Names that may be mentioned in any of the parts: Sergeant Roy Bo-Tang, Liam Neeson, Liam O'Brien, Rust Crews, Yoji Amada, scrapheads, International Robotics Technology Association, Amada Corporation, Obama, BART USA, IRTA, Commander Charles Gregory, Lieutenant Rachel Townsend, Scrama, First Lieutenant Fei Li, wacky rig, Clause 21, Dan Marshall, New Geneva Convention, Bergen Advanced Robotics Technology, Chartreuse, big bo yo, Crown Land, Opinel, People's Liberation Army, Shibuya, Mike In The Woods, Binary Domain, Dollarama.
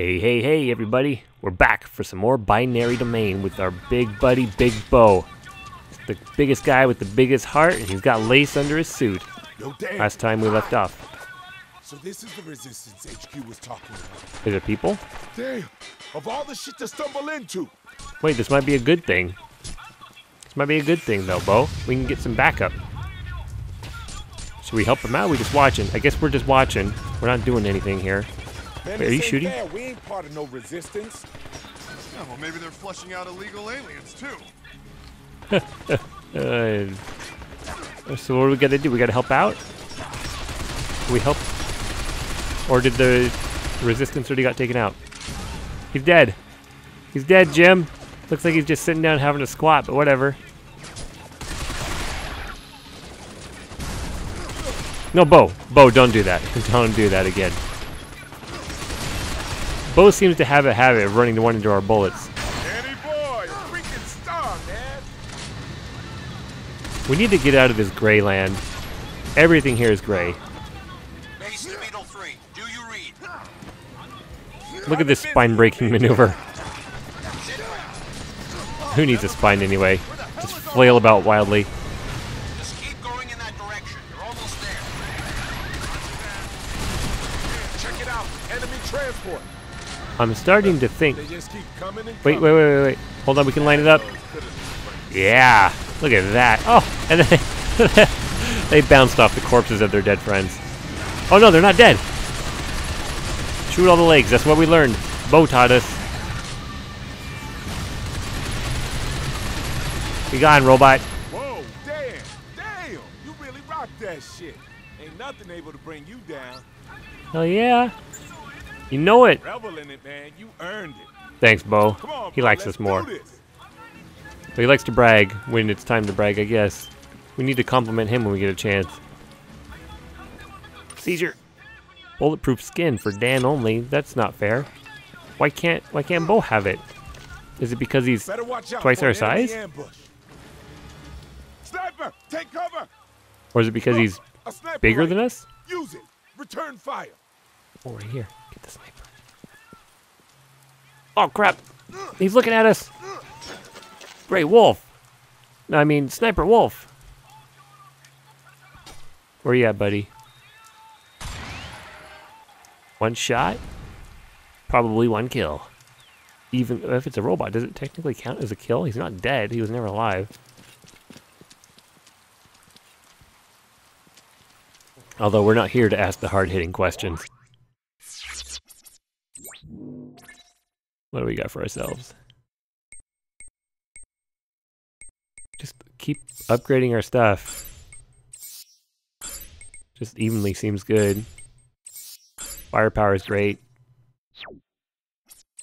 Hey everybody, we're back for some more Binary Domain with our big buddy Big Bo. The biggest guy with the biggest heart, and he's got lace under his suit. Last time we left off. So this is the resistance HQ was talking about. Is it people? Damn, of all the shit to stumble into. Wait, this might be a good thing. This might be a good thing though, Bo. We can get some backup. Should we help him out? We're just watching. I guess we're just watching. We're not doing anything here. Wait, are you shooting? Fair. We ain't part of no resistance. Yeah, well, maybe they're flushing out illegal aliens too. So what do we gotta do? We gotta help out? Can we help? Or did the resistance already got taken out? He's dead. He's dead, Jim. Looks like he's just sitting down having a squat, but whatever. No, Bo. Bo, don't do that. Don't do that again. Bo seems to have a habit of running into our bullets. Danny boy, freaking star, man. We need to get out of this gray land. Everything here is gray. Base to Beetle 3, do you read? Look at this spine-breaking maneuver. Who needs a spine anyway? Just flail about wildly. Just keep going in that direction. You're almost there. Check it out. Enemy transport. I'm starting to think. Wait. Hold on, we can line it up. Yeah, look at that. Oh, and then they bounced off the corpses of their dead friends. Oh no, they're not dead. Shoot all the legs, that's what we learned. Bo taught us. Be gone, robot. Whoa, damn, you really rocked that shit. Ain't nothing able to bring you down. Hell yeah. You know it. Revel in it, man. You earned it. Thanks, Bo. On, he likes us more. But he likes to brag when it's time to brag, I guess. We need to compliment him when we get a chance. Seizure. Bulletproof skin for Dan only. That's not fair. Why can't Bo have it? Is it because he's twice our size? Sniper, take cover. Or is it because he's bigger than us? Use it. Return fire. Oh, right here. Get the sniper. Oh, crap. He's looking at us. Gray wolf. No, I mean, sniper wolf. Where you at, buddy? One shot? Probably one kill. Even if it's a robot, does it technically count as a kill? He's not dead. He was never alive. Although we're not here to ask the hard-hitting question. What do we got for ourselves? Just keep upgrading our stuff. Just evenly seems good. Firepower is great.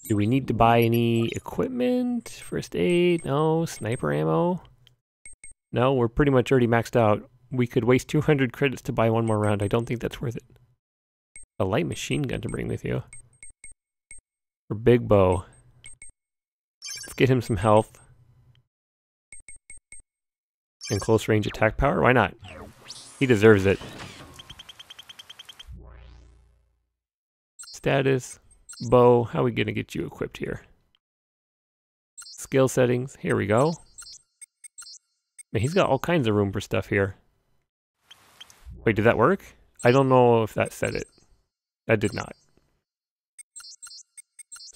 Do we need to buy any equipment? First aid? No. Sniper ammo? No, we're pretty much already maxed out. We could waste 200 credits to buy one more round. I don't think that's worth it. A light machine gun to bring with you. For Big Bo. Let's get him some health. And close range attack power? Why not? He deserves it. Status. Bo, how are we gonna get you equipped here? Skill settings. Here we go. Man, he's got all kinds of room for stuff here. Wait, did that work? I don't know if that said it. That did not.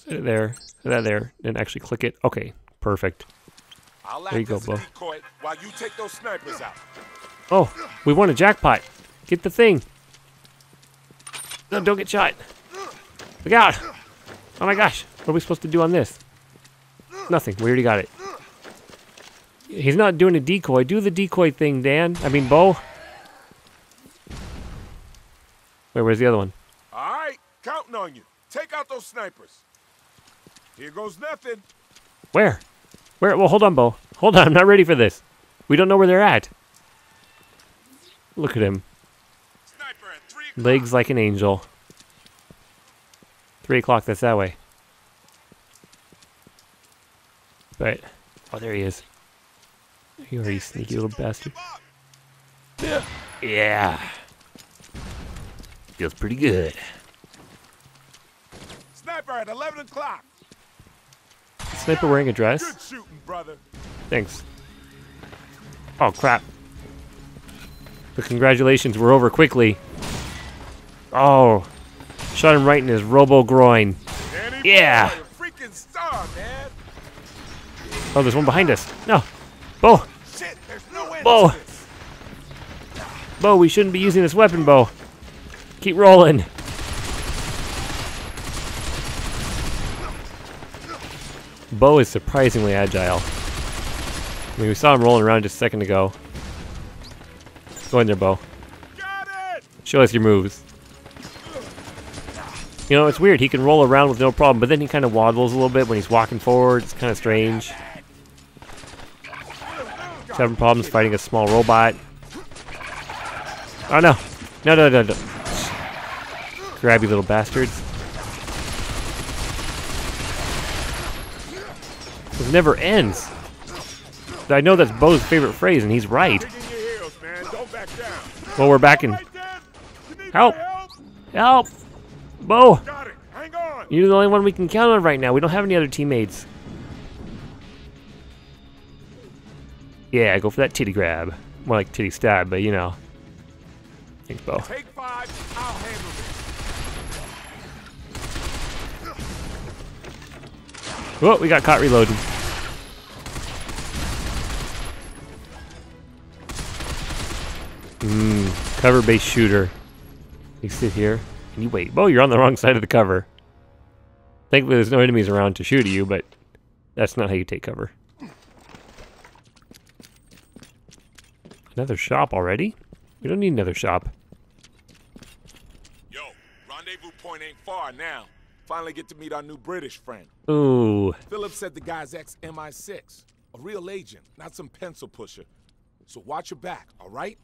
Set it there, set that there, and actually click it. Okay, perfect. There you go, Bo. While you take those snipers out. Oh, we won a jackpot. Get the thing. No, don't get shot. Look out. Oh my gosh, what are we supposed to do on this? Nothing, we already got it. He's not doing a decoy. Do the decoy thing, Dan. I mean, Bo. Wait, where's the other one? All right, counting on you. Take out those snipers. Here goes nothing. Where? Where? Well, hold on, Bo. Hold on, I'm not ready for this. We don't know where they're at. Look at him. Sniper at 3 o'clock. Legs like an angel. 3 o'clock, that's that way. Right. Oh, there he is. Here, you sneaky little bastard. Yeah. Feels pretty good. sniper at 11 o'clock. Sniper wearing a dress? Good shooting, brother. Thanks. Oh, crap. But congratulations, we're over quickly. Oh. Shot him right in his robo-groin. Yeah! Freaking star, man. Oh, there's one behind us. No. Bo! Shit, there's no end to this. Bo, we shouldn't be using this weapon, Bo. Keep rolling. Bo is surprisingly agile. I mean, we saw him rolling around just a second ago. Go in there, Bo. Got it! Show us your moves. You know, it's weird. He can roll around with no problem, but then he kind of waddles a little bit when he's walking forward. It's kind of strange. He's having problems fighting a small robot. Oh, no. No, no, no, no. Grabby little bastards. It never ends. I know that's Bo's favorite phrase, and he's right. Well, we're backing. Help! Help! Bo! You're the only one we can count on right now. We don't have any other teammates. Yeah, go for that titty grab. More like titty stab, but you know. Thanks, Bo. Take five, I'll handle this. Whoa, we got caught reloading. Cover-based shooter. You sit here and you wait. Bo, you're on the wrong side of the cover. Thankfully, there's no enemies around to shoot at you, but that's not how you take cover. Another shop already? We don't need another shop. Yo, rendezvous point ain't far now. Finally get to meet our new British friend. Ooh. Philip said the guy's ex-MI6. A real agent, not some pencil pusher. So watch your back, all right?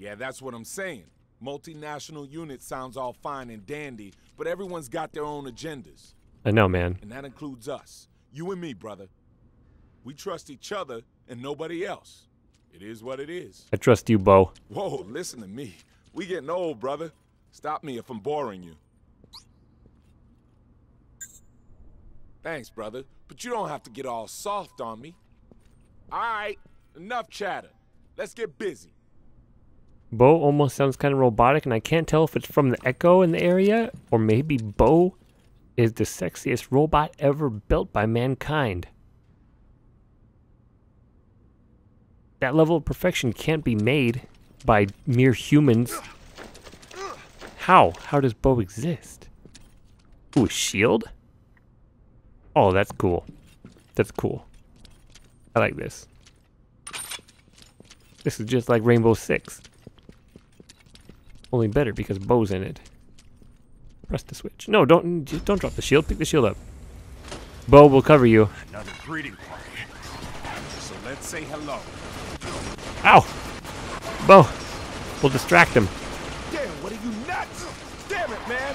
Yeah, that's what I'm saying. Multinational unit sounds all fine and dandy, but everyone's got their own agendas. I know, man. And that includes us. You and me, brother. We trust each other and nobody else. It is what it is. I trust you, Bo. Whoa, listen to me. We getting old, brother. Stop me if I'm boring you. Thanks, brother. But you don't have to get all soft on me. All right, enough chatter. Let's get busy. Bo almost sounds kind of robotic, and I can't tell if it's from the echo in the area, or maybe Bo is the sexiest robot ever built by mankind. That level of perfection can't be made by mere humans. How? How does Bo exist? Ooh, a shield? Oh, that's cool. That's cool. I like this. This is just like Rainbow Six. Only better because Bo's in it. Press the switch. No, don't drop the shield. Pick the shield up. Bo will cover you. Another greeting party. So let's say hello. Ow! Bo, we'll distract him. Damn! What are you nuts? Damn it, man!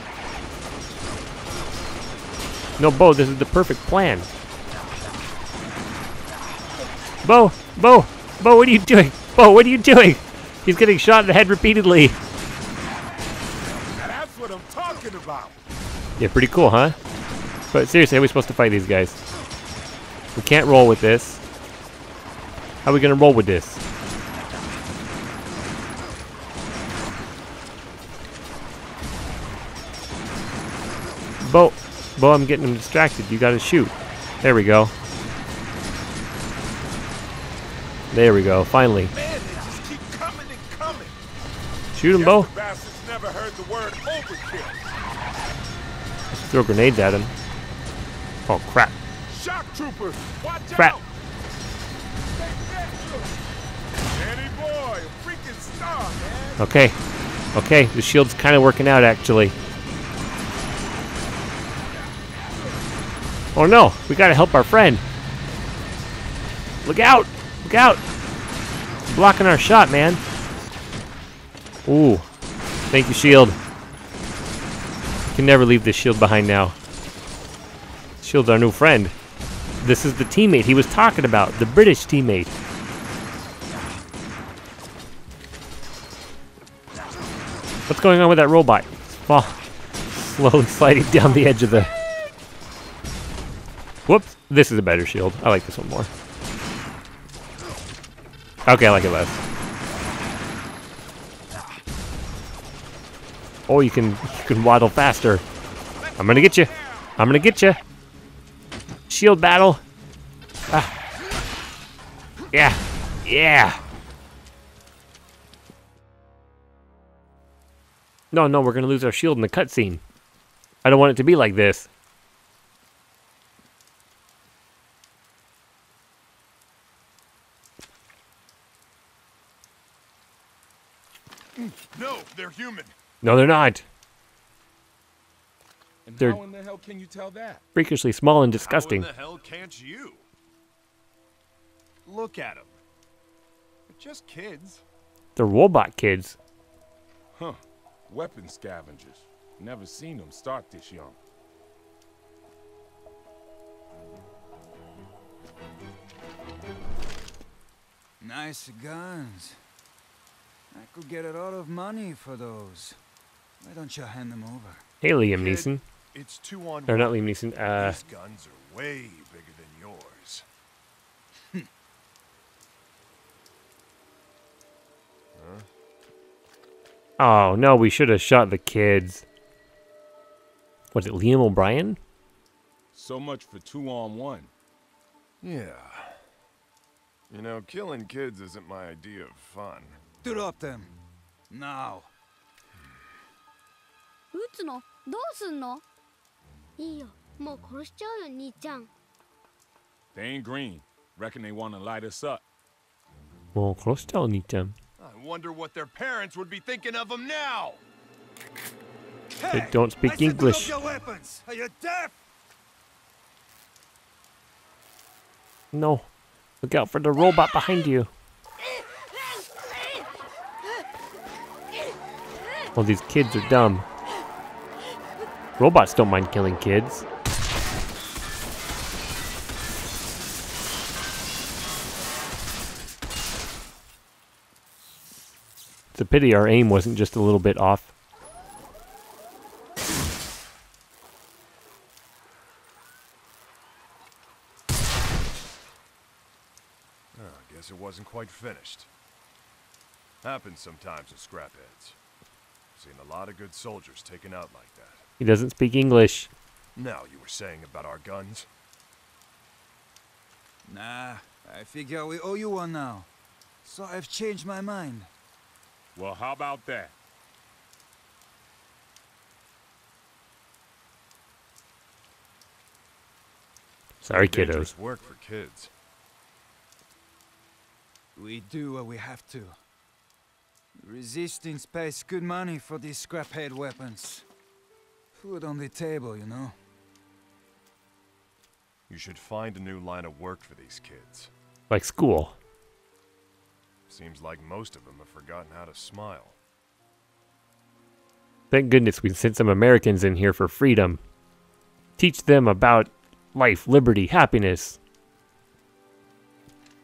No, Bo, this is the perfect plan. Bo, Bo, Bo, what are you doing? Bo, what are you doing? He's getting shot in the head repeatedly. About. Yeah, pretty cool, huh? But seriously, how are we supposed to fight these guys? We can't roll with this. How are we gonna roll with this? Bo, I'm getting him distracted. You gotta shoot. There we go. There we go, finally. Man, they just keep coming and coming. Shoot him, Bo. Never heard the word overkill. Throw grenades at him. Oh crap! Shock troopers, watch out! Danny boy, a freaking star, man. Okay, okay, the shield's kind of working out actually. Oh no, we gotta help our friend. Look out! Look out! Blocking our shot, man. Ooh. Thank you, shield. Can never leave this shield behind now. Shield's our new friend. This is the teammate he was talking about, the British teammate. What's going on with that robot? It's Well, slowly sliding down the edge of the... Whoops, this is a better shield. I like this one more. Okay, I like it less. Oh, you can waddle faster. I'm gonna get you. I'm gonna get you. Shield battle. Ah. Yeah. Yeah. No, no, we're gonna lose our shield in the cutscene. I don't want it to be like this. No, they're human. No, they're not. And they're how in the hell can you tell that? Freakishly small and disgusting. How in the hell can't you? Look at them. They're just kids. They're robot kids. Huh. Weapon scavengers. Never seen them start this young. Nice guns. I could get a lot of money for those. Why don't you hand them over? Hey, Liam Neeson. It's 2 on 1. Or not Liam Neeson. These guns are way bigger than yours. Huh? Oh no, we should have shot the kids. Was it Liam O'Brien? So much for 2 on 1. Yeah. You know, killing kids isn't my idea of fun. Drop them. Now. They ain't green. Reckon they want to light us up. I wonder what their parents would be thinking of them now. Hey, they don't speak English. Your weapons. Are you deaf? No. Look out for the robot behind you. Well, these kids are dumb. Robots don't mind killing kids. It's a pity our aim wasn't just a little bit off. Oh, I guess it wasn't quite finished. Happens sometimes with scrapheads. Seen a lot of good soldiers taken out like that. He doesn't speak English. Now you were saying about our guns? Nah, I figure we owe you one now. So I've changed my mind. Well, how about that? Sorry, kiddos. Work for kids. We do what we have to. Resistance pays good money for these scraphead weapons. Food on the table, you know. You should find a new line of work for these kids. Like school. Seems like most of them have forgotten how to smile. Thank goodness we sent some Americans in here for freedom. Teach them about life, liberty, happiness.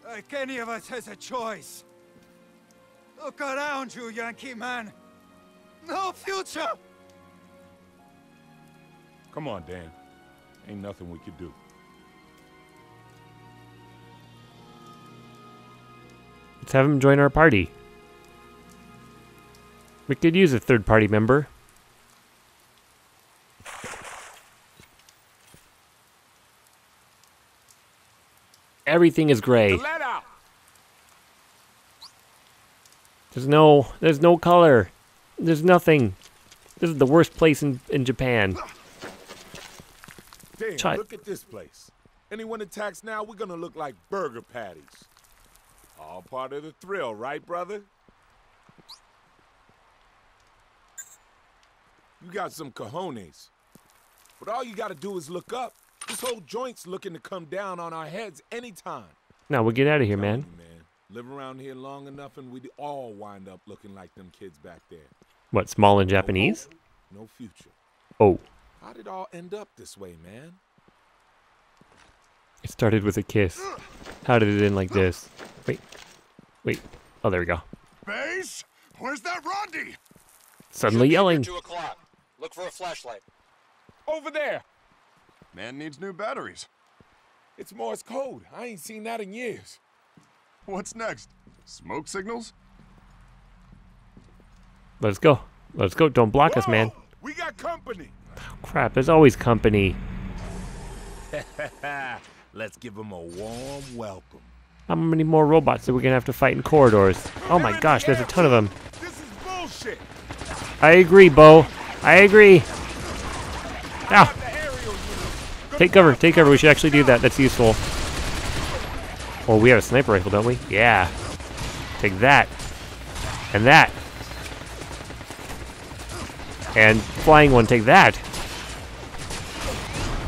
Like any of us has a choice. Look around you, Yankee man. No future! Come on, Dan. Ain't nothing we could do. Let's have him join our party. We could use a third party member. Everything is gray. There's no color. There's nothing. This is the worst place in Japan. Damn, look at this place. Anyone attacks now, we're gonna look like burger patties. All part of the thrill, right, brother? You got some cojones. But all you gotta do is look up. This whole joint's looking to come down on our heads anytime. Now we'll get out of here, man. Live around here long enough and we'd all wind up looking like them kids back there. What, small and Japanese? No future. Oh. How did it all end up this way, man? It started with a kiss. How did it end like this? Wait. Wait. Oh, there we go. Base? Where's that Rondi? Suddenly yelling. 2 o'clock. Look for a flashlight. Over there! Man needs new batteries. It's Morse code. I ain't seen that in years. What's next? Smoke signals? Let's go. Let's go. Don't block us, man. We got company. Oh, crap, there's always company. Let's give them a warm welcome. How many more robots are we going to have to fight in corridors? Oh my gosh, there's a ton of them. This is bullshit. I agree, Bo. I agree. Ow. Take cover, take cover. We should actually do that. That's useful. Oh, we have a sniper rifle, don't we? Yeah. Take that. And that. And flying one, take that.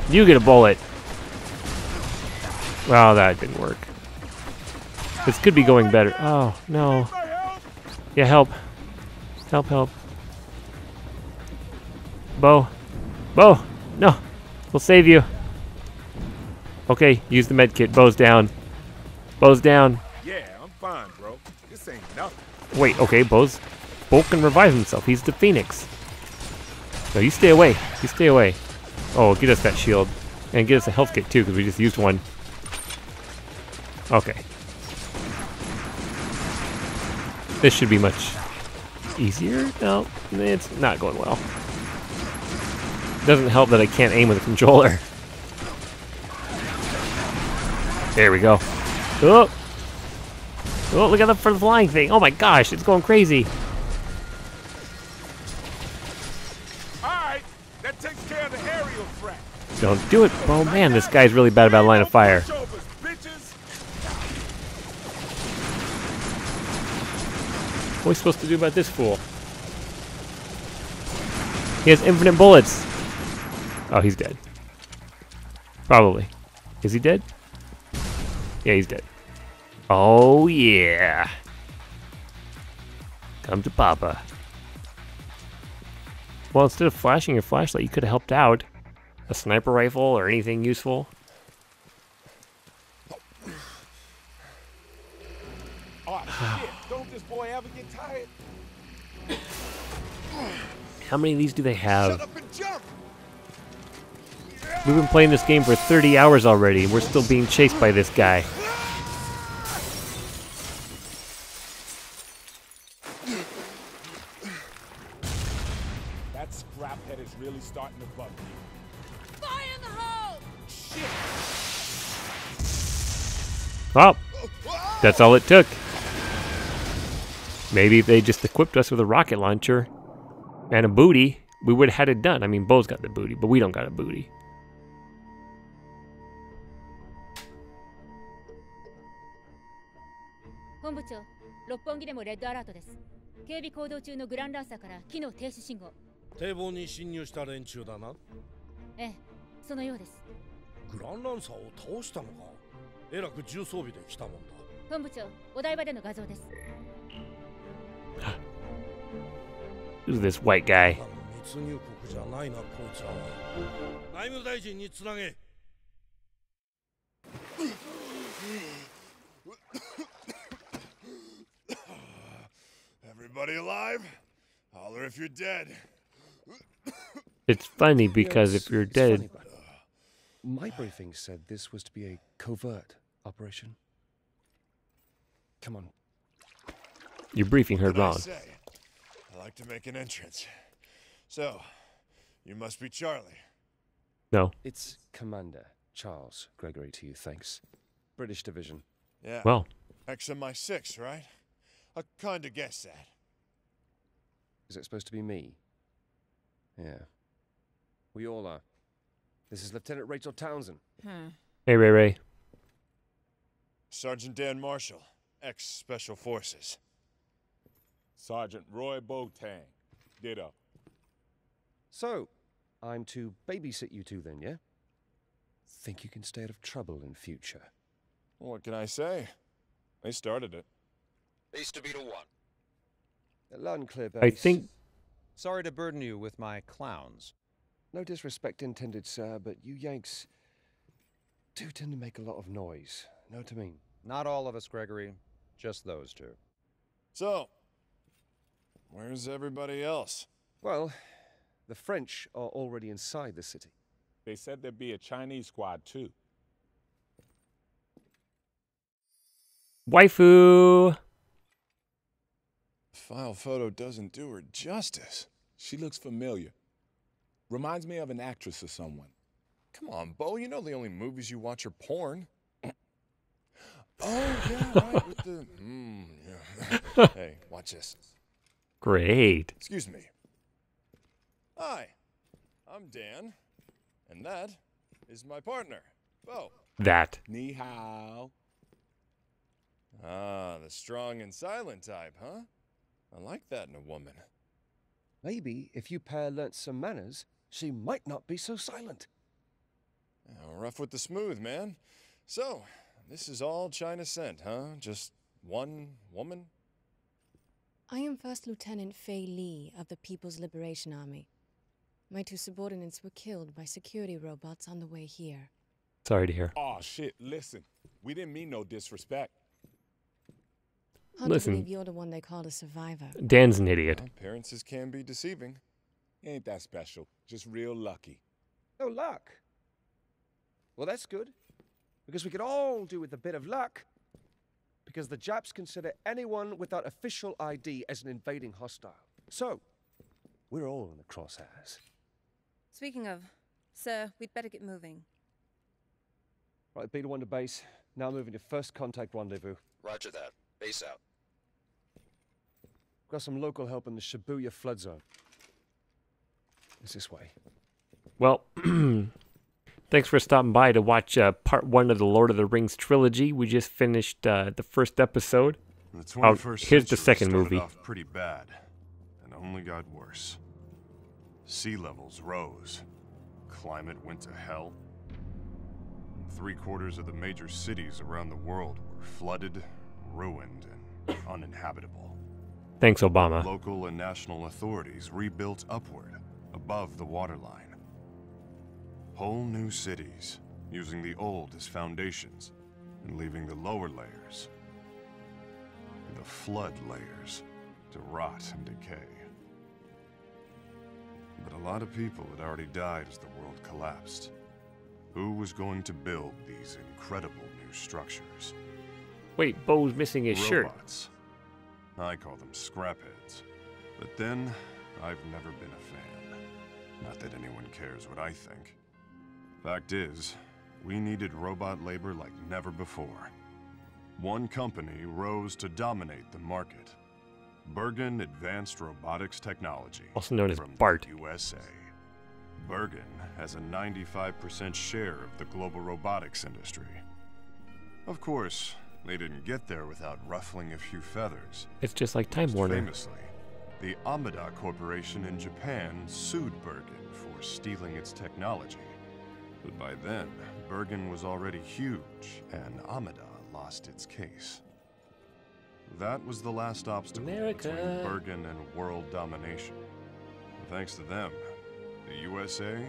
You get a bullet. Well, that didn't work. This could be going better. Oh, no. Yeah, help. Help, help. Bo. Bo! No! We'll save you. Okay, use the med kit. Bo's down. Bo's down. Yeah, I'm fine, bro. This ain't nothing. Wait, okay, Bo can revive himself. He's the Phoenix. No, you stay away. You stay away. Oh, get us that shield. And get us a health kit, too, because we just used one. Okay. This should be much easier. No, it's not going well. Doesn't help that I can't aim with a controller. There we go. Oh! Oh, look at that for the flying thing. Oh my gosh, it's going crazy. Alright, that takes care of the aerial threat. Don't do it. Oh man, this guy's really bad about line of fire. What are we supposed to do about this fool? He has infinite bullets. Oh, he's dead. Probably. Is he dead? Yeah, he's dead. Oh, yeah. Come to Papa. Well, instead of flashing your flashlight, you could have helped out. A sniper rifle or anything useful. Oh, shit. Don't this boy ever get tired? How many of these do they have? Shut up and jump! We've been playing this game for 30 hours already. We're still being chased by this guy. That scrap head is really starting to bug me. Fire in the hole! Shit! Well, that's all it took. Maybe if they just equipped us with a rocket launcher and a booty, we would have had it done. I mean, Bo's got the booty, but we don't got a booty. Who's this white guy? Everybody alive? Holler if you're dead. It's funny because if you're dead... My briefing said this was to be a covert operation. Come on. You're briefing her wrong. I like to make an entrance. So, you must be Charlie. No. It's Commander Charles Gregory to you, thanks. British Division. Yeah. Well. XMI-6, right? I kinda guessed that. Is it supposed to be me? Yeah. We all are. This is Lieutenant Rachel Townsend. Hey, Ray. Sergeant Dan Marshall, ex-Special Forces. Sergeant Roy Bo-Tang. Ditto. So, I'm to babysit you two then, yeah? Think you can stay out of trouble in future? Well, what can I say? They started it. Ace to be to one. I think... Sorry to burden you with my clowns. No disrespect intended, sir, but you Yanks do tend to make a lot of noise. Know what I mean? Not all of us, Gregory. Just those two. So, where's everybody else? Well, The French are already inside the city. They said there'd be a Chinese squad, too. Waifu! The file photo doesn't do her justice. She looks familiar. Reminds me of an actress or someone. Come on, Bo, you know the only movies you watch are porn. Oh, yeah, right, with the... yeah. Hey, watch this. Great. Excuse me. Hi, I'm Dan, and that is my partner, Bo. That. Ni hao. Ah, the strong and silent type, huh? I like that in a woman. Maybe if you pair learnt some manners, she might not be so silent. Oh, rough with the smooth, man. So, this is all China sent, huh? Just one woman? I am First Lieutenant Fei Li of the People's Liberation Army. My two subordinates were killed by security robots on the way here. Sorry to hear. Oh shit, listen. We didn't mean no disrespect. Listen. I believe you're the one they called a survivor. Dan's an idiot. Well, appearances can be deceiving. Ain't that special. Just real lucky. No luck? Well, that's good. Because we could all do with a bit of luck. Because the Japs consider anyone without official ID as an invading hostile. So, we're all in the crosshairs. Speaking of, sir, we'd better get moving. Right, Beta 1 to base. Now moving to first contact rendezvous. Roger that. Base out. Got some local help in the Shibuya flood zone. It's this way. Well... Thanks for stopping by to watch part one of the Lord of the Rings trilogy. We just finished the first episode. Oh, here's the second movie. Off pretty bad, and only got worse. Sea levels rose, climate went to hell. 3/4 of the major cities around the world were flooded, ruined, and uninhabitable. Thanks, Obama. Local and national authorities rebuilt upward, above the waterline. Whole new cities, using the old as foundations, and leaving the lower layers, the flood layers, to rot and decay. But a lot of people had already died as the world collapsed. Who was going to build these incredible new structures? Wait, Bo's missing his shirt. Robots. I call them scrapheads. But then, I've never been a fan. Not that anyone cares what I think. Fact is, we needed robot labor like never before. One company rose to dominate the market. Bergen Advanced Robotics Technology, also known as BART USA. Bergen has a 95% share of the global robotics industry. Of course, they didn't get there without ruffling a few feathers. It's just like Time Warner. Famously, the Amada Corporation in Japan sued Bergen for stealing its technology. But by then, Bergen was already huge, and Amada lost its case. That was the last obstacle between Bergen and world domination. And thanks to them, the USA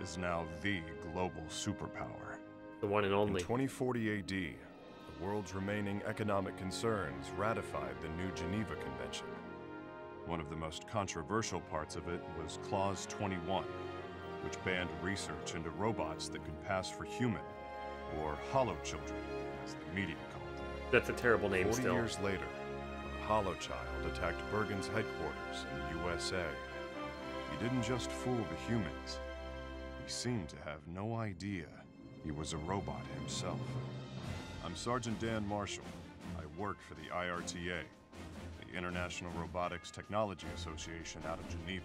is now the global superpower. The one and only. In 2040 AD, the world's remaining economic concerns ratified the New Geneva Convention. One of the most controversial parts of it was Clause 21. Which banned research into robots that could pass for human, or hollow children, as the media called them. That's a terrible name still. 40 years later, a hollow child attacked Bergen's headquarters in the USA. He didn't just fool the humans. He seemed to have no idea he was a robot himself. I'm Sergeant Dan Marshall. I work for the IRTA, the International Robotics Technology Association out of Geneva.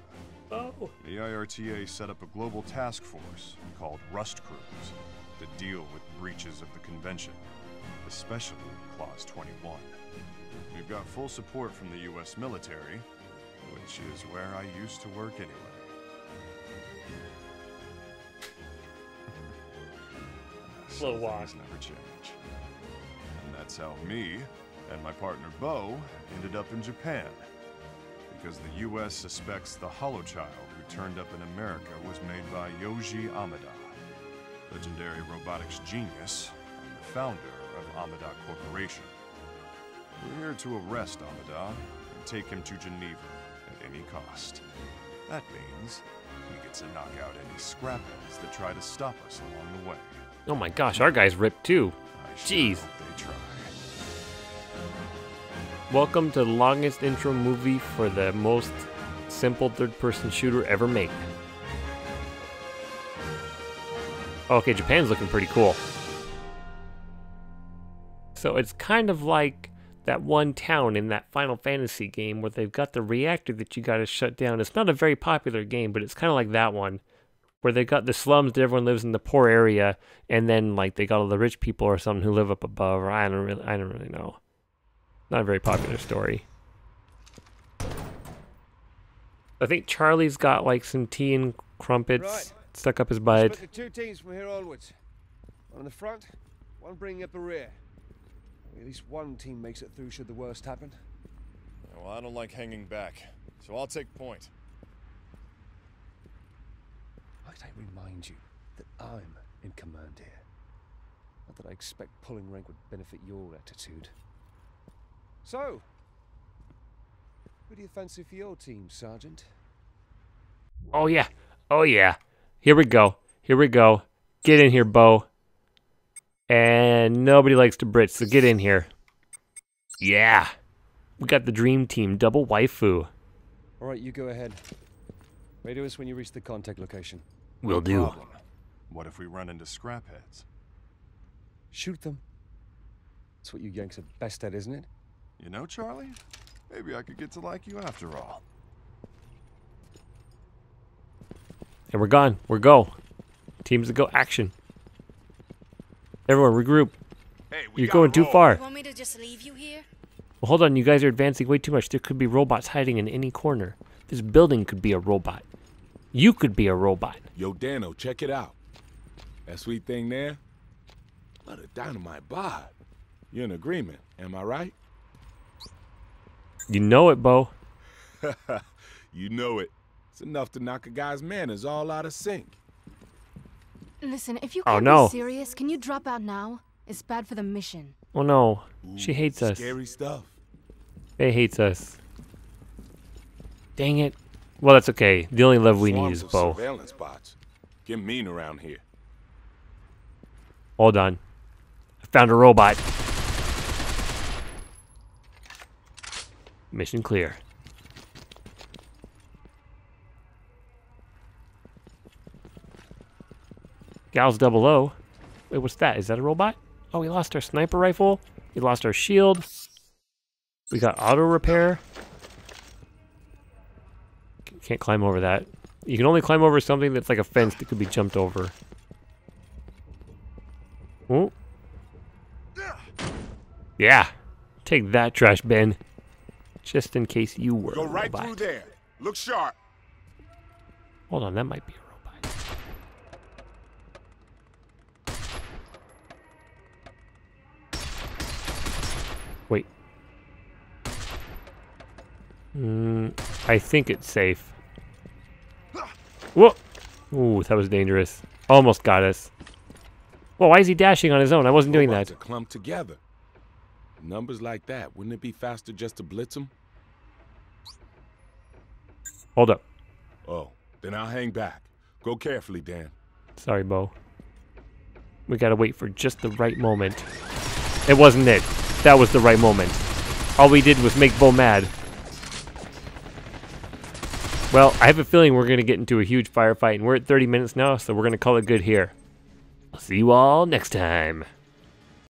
Oh. The IRTA set up a global task force called Rust Crews to deal with breaches of the convention, especially Clause 21. We've got full support from the U.S. military, which is where I used to work anyway. Slow walk. Things never change. And that's how me and my partner Bo ended up in Japan. Because the U.S. suspects the hollow child who turned up in America was made by Yoji Amada, legendary robotics genius and the founder of Amada Corporation. We're here to arrest Amada and take him to Geneva at any cost. That means he gets to knock out any scrapheads that try to stop us along the way. Oh my gosh, our guys ripped too. Jeez. They try. Welcome to the longest intro movie for the most simple third-person shooter ever made. Okay, Japan's looking pretty cool. So it's kind of like that one town in that Final Fantasy game where they've got the reactor that you gotta shut down. It's not a very popular game, but it's kind of like that one, where they got the slums that everyone lives in, the poor area, and then like they got all the rich people or something who live up above, or I don't really know. Not a very popular story. I think Charlie's got like some tea and crumpets stuck up his butt. Split the two teams from here onwards. One in the front, one bringing up the rear. At least one team makes it through should the worst happen. Well, I don't like hanging back, so I'll take point. Might I remind you that I'm in command here. Not that I expect pulling rank would benefit your attitude. So, who do you fancy for your team, Sergeant? Oh yeah, oh yeah. Here we go, here we go. Get in here, Bo. And nobody likes the Brits, so get in here. Yeah. We got the dream team, double waifu. All right, you go ahead. Radio us when you reach the contact location. Will do. Problem. What if we run into scrapheads? Shoot them. That's what you Yanks are best at, isn't it? You know, Charlie, maybe I could get to like you after all. And we're gone. We're go. Teams that go, action. Everyone, regroup. Hey, you're going too far. You want me to just leave you here? Well, hold on. You guys are advancing way too much. There could be robots hiding in any corner. This building could be a robot. You could be a robot. Yo, Dano, check it out. That sweet thing there? What a dynamite bod. You're in agreement, am I right? You know it, Bo. You know it. It's enough to knock a guy's manners all out of sync. Listen, if you can't be serious, can you drop out now? It's bad for the mission. Oh no, she hates us. Scary stuff. They hates us. Dang it. Well, that's okay. The only love we need is Bo. Surveillance bots get mean around here. Hold on. I found a robot. Mission clear. Gals 00. Wait, what's that? Is that a robot? Oh, we lost our sniper rifle. We lost our shield. We got auto repair. Can't climb over that. You can only climb over something that's like a fence that could be jumped over. Oh. Yeah. Take that, trash bin. Just in case you were a robot. Go right through there. Look sharp. Hold on, that might be a robot. Wait. I think it's safe. Whoa! Ooh, that was dangerous. Almost got us. Well, why is he dashing on his own? I wasn't doing that. Clumped together. Numbers like that, wouldn't it be faster just to blitz them? Hold up. Oh, then I'll hang back. Go carefully, Dan. Sorry, Bo. We gotta wait for just the right moment. It wasn't it. That was the right moment. All we did was make Bo mad. Well, I have a feeling we're gonna get into a huge firefight, and we're at 30 minutes now, so we're gonna call it good here. I'll see you all next time.